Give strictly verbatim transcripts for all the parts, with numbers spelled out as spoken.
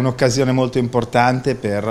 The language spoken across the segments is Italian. Un'occasione molto importante per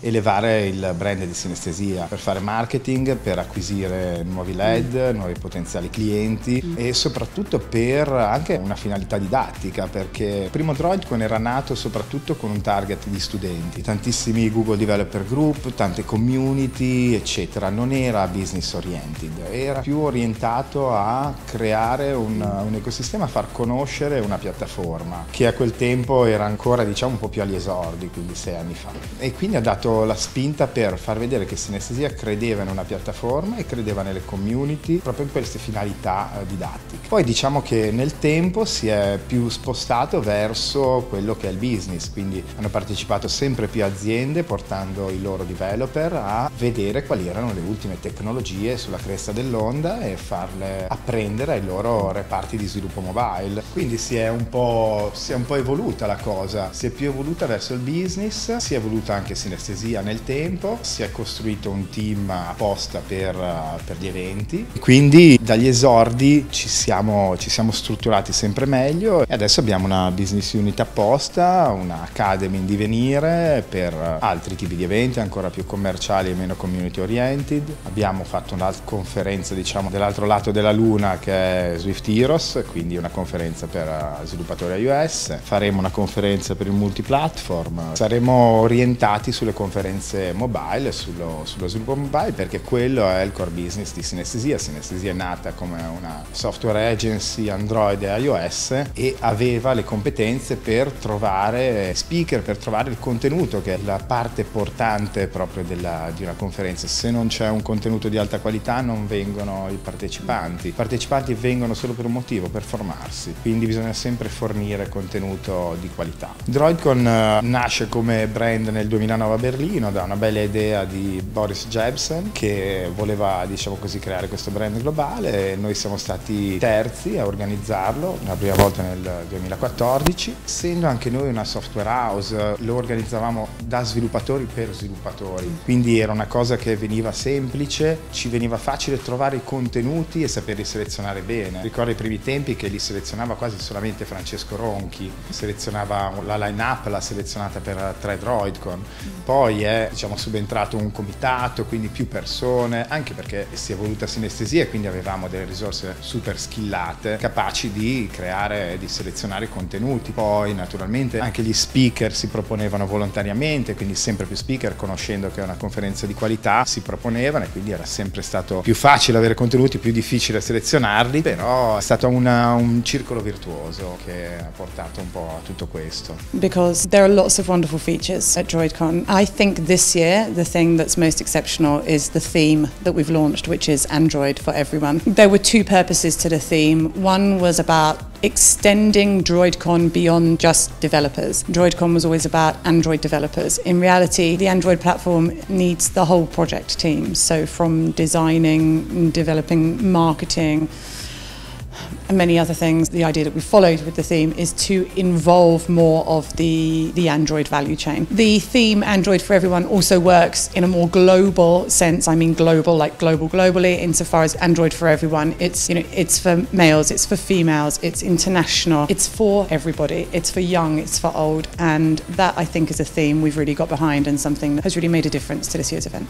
elevare il brand di Synesthesia, per fare marketing, per acquisire nuovi lead, nuovi potenziali clienti e soprattutto per anche una finalità didattica, perché il primo Droidcon era nato soprattutto con un target di studenti, tantissimi Google Developer Group, tante community eccetera, non era business oriented, era più orientato a creare un, un ecosistema, a far conoscere una piattaforma che a quel tempo era ancora diciamo un po' più all'interno esordi, quindi sei anni fa, e quindi ha dato la spinta per far vedere che Synesthesia credeva in una piattaforma e credeva nelle community proprio in queste finalità didattiche. Poi diciamo che nel tempo si è più spostato verso quello che è il business, quindi hanno partecipato sempre più aziende portando i loro developer a vedere quali erano le ultime tecnologie sulla cresta dell'onda e farle apprendere ai loro reparti di sviluppo mobile, quindi si è un po', si è un po' evoluta la cosa, si è più evoluta verso il business, si è evoluta anche Synesthesia nel tempo, si è costruito un team apposta per, per gli eventi, quindi dagli esordi ci siamo, ci siamo strutturati sempre meglio e adesso abbiamo una business unit apposta, una academy in divenire per altri tipi di eventi ancora più commerciali e meno community oriented. Abbiamo fatto una conferenza diciamo dell'altro lato della luna che è Swift Heroes, quindi una conferenza per sviluppatori iOS, faremo una conferenza per il multiplatform. Saremo orientati sulle conferenze mobile, sullo, sullo sviluppo mobile, perché quello è il core business di Synesthesia. Synesthesia è nata come una software agency Android e iOS e aveva le competenze per trovare speaker, per trovare il contenuto, che è la parte portante proprio della, di una conferenza. Se non c'è un contenuto di alta qualità non vengono i partecipanti. I partecipanti vengono solo per un motivo, per formarsi, quindi bisogna sempre fornire contenuto di qualità. Droidcon nasce come brand nel duemilanove a Berlino da una bella idea di Boris Jebsen, che voleva diciamo così creare questo brand globale. Noi siamo stati terzi a organizzarlo la prima volta nel duemilaquattordici, essendo anche noi una software house lo organizzavamo da sviluppatori per sviluppatori, quindi era una cosa che veniva semplice, ci veniva facile trovare i contenuti e saperli selezionare bene. Ricordo i primi tempi che li selezionava quasi solamente Francesco Ronchi, selezionava la line up, la selezionata per tre Droidcon, poi è diciamo subentrato un comitato, quindi più persone, anche perché si è evoluta Synesthesia, quindi avevamo delle risorse super skillate capaci di creare e di selezionare contenuti. Poi naturalmente anche gli speaker si proponevano volontariamente, quindi sempre più speaker, conoscendo che è una conferenza di qualità, si proponevano e quindi era sempre stato più facile avere contenuti, più difficile selezionarli, però è stato una, un circolo virtuoso che ha portato un po' a tutto questo. Because there are lots of wonderful features at DroidCon. I think this year the thing that's most exceptional is the theme that we've launched, which is Android for everyone. There were two purposes to the theme. One was about extending DroidCon beyond just developers. DroidCon was always about Android developers. In reality, the Android platform needs the whole project team. So from designing, developing, marketing, and many other things. The idea that we followed with the theme is to involve more of the, the Android value chain. The theme Android for Everyone also works in a more global sense. I mean global, like global globally, insofar as Android for Everyone, it's, you know, it's for males, it's for females, it's international, it's for everybody, it's for young, it's for old, and that I think is a theme we've really got behind and something that has really made a difference to this year's event.